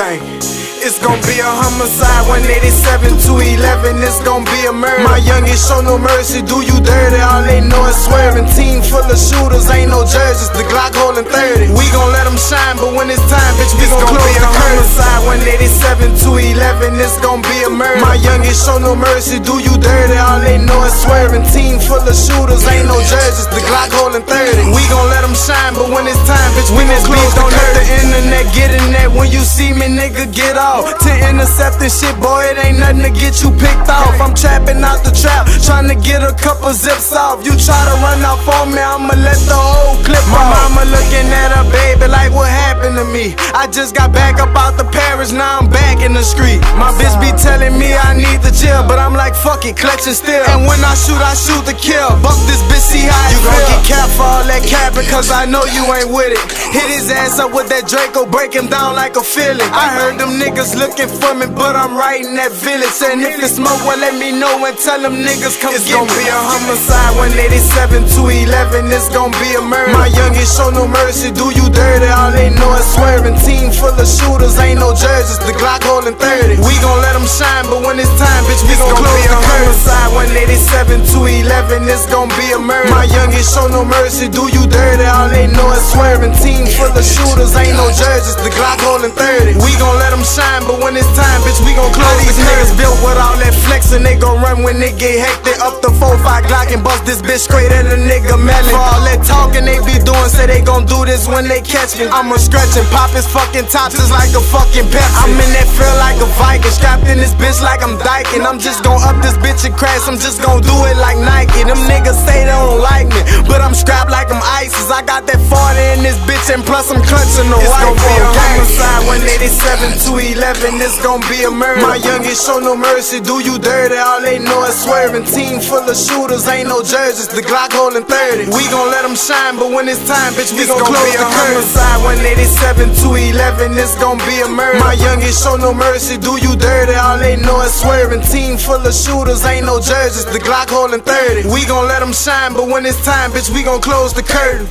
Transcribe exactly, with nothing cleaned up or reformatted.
gang. It's gonna be a homicide, one eighty-seven to eleven. It's gonna be a murder. My youngest show no mercy, do you dirty? All they know is swerving. Team full of shooters, ain't no judges. The Glock holding thirty. We gon' let them shine, but when it's time, bitch, we gon' close the curtain. It's gonna be a homicide, one eighty-seven to eleven. It's gonna be a murder. My youngest show no mercy, do you dirty? All they know is swerving. Team full of shooters, ain't no judges. The Glock holding thirty. We gon' let them shine, but when it's time, bitch, we gon' close the curtain. Don't let the internet get in that. When you see me, nigga, get off. To intercept this shit, boy, it ain't nothing to get you picked off. I'm trapping out the trap, trying to get a couple zips off. You try to run off on me, I'ma let the whole clip off. My mama looking at her baby like, what happened to me? I just got back up out the parish, now I'm back in the street. My bitch be telling me I need to chill, but I'm like, fuck it, clutching still. And when I shoot, I shoot to kill. Buck this bitch, see how I feel. You gon' get capped for all that capping, cause I know you ain't with it. Hit his ass up with that Draco, break him down like a feeling. I heard them niggas looking for me, but I'm right in that village. And if it's smoke, well, let me know and tell them niggas come get me. It's gonna be a homicide, one eighty-seven to eleven. It's gonna be a murder. My youngest show no mercy, do you dirty? All they know is swerving. Team full of shooters, ain't no judges. The Glock holding thirty. We gon' let them shine, but when it's time, bitch, we gon' close the curtain. It's gonna be a homicide, one eighty-seven to eleven. It's gonna be a murder. My youngest show no mercy, do you dirty? All they know is swerving. Team full of shooters, ain't no judges. The Glock holding thirty. We gon' let them shine, but when it's time, bitch, we gon' close. These niggas built with all that flexin', they gon' run when they get hectic. Up the four five Glock and bust this bitch straight at a nigga melon. For all that talkin' they be doin', say they gon' do this when they catch me. I'ma stretch and pop his fucking top just like a fucking Pepsi. I'm in that field like a Viking, strapped in this bitch like I'm dyking. I'm just gon' up this bitch and crash, I'm just gon' do it like Nike. Them niggas say they don't like me, but I'm strapped like I'm ISIS. I got that forty in this bitch and plus I'm clutching the white. It's gon' be a homicide, one eighty-seven to eleven. It's gonna be a murder. My youngest show no mercy, do you dirty? All they know is swerving. Team full of shooters, ain't no judges. The Glock holding thirty. We gon' let them shine, but when it's time, bitch, we gon' close the curtain. It's gonna be a homicide, one eighty-seven to eleven. It's gonna be a murder. My youngest show no mercy, do you dirty? All they know is swerving. Team full of shooters, ain't no judges. The Glock holding thirty. We gon' let them shine, but when it's time, bitch, we gon' close the curtain.